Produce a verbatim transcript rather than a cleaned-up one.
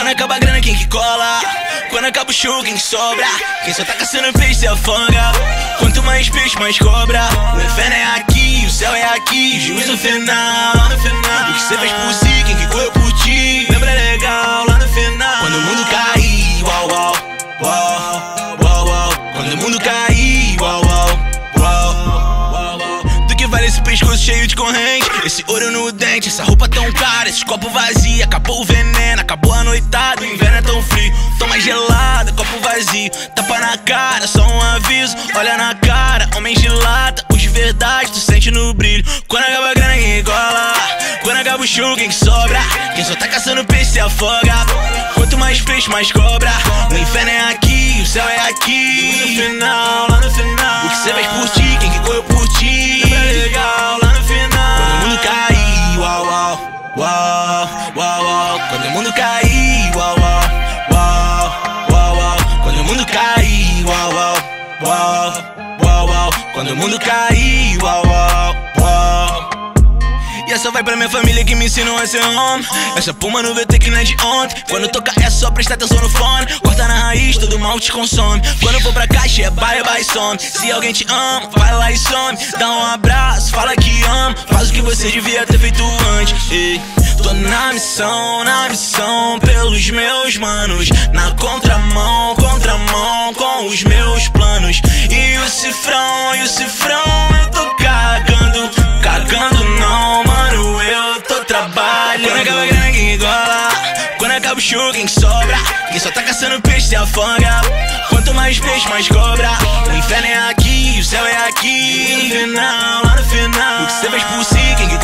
Quando acaba a grana, quem que cola? Quando acaba o show, quem que sobra? Quem só tá caçando peixe se afoga. Quanto mais peixe, mais cobra. O inferno é aqui, o céu é aqui, o juízo final. Lá no final, o que cê faz por si, quem que correu por ti, lembra legal, lá no final. Quando o mundo cair, uau, uau, uau, uau, uau. Quando o mundo cair, uau, uau, uau, uau, uau. Do que vale esse pescoço cheio de corrente? Esse ouro no dente, essa roupa tão cara, esses copos vazios, acabou o veneno, acabou a noitada, o inverno é tão frio, tão mais gelada, copo vazio, tapa na cara, só um aviso, olha na cara, homem de lata, os de verdade, tu sente no brilho. Quando acaba a grana, quem engola? Quando acaba o show, quem que sobra? Quem só tá caçando peixe se afoga. Quanto mais peixe, mais cobra. O inferno é aqui, o céu é aqui. No final, lá no final, o que cê faz por ti, quem que correu por ti, é legal, lá no final. Quando o mundo cair, uau, uau, uau, uau, uau. Quando o mundo cair, uau, uau, uau, uau, uau. Quando o mundo cair, uau, uau, uau, uau, uau. Quando o mundo cair, uau, uau, uau. E essa vai pra minha família que me ensinou a ser homem. Essa puma no V T que não é de ontem. Quando toca é só prestar atenção no fone. Corta na raiz, todo mal te consome. Quando for pra caixa é bye bye some. Se alguém te ama, vai lá e some. Dá um abraço, fala que ama. Faz o que você devia ter feito antes. Ei, tô na missão, na missão pelos meus manos. Na contramão, contramão com os meus planos. E o cifrão, e o cifrão eu tô cagando. Cagando não, mano, eu tô trabalhando. Quando acaba a grana, quem engola? Quando acaba o show, quem sobra? Quem só tá caçando peixe se afoga. Quanto mais peixe, mais cobra. O inferno é aqui, o céu é aqui. No final, lá no final, o que cê faz por si, quem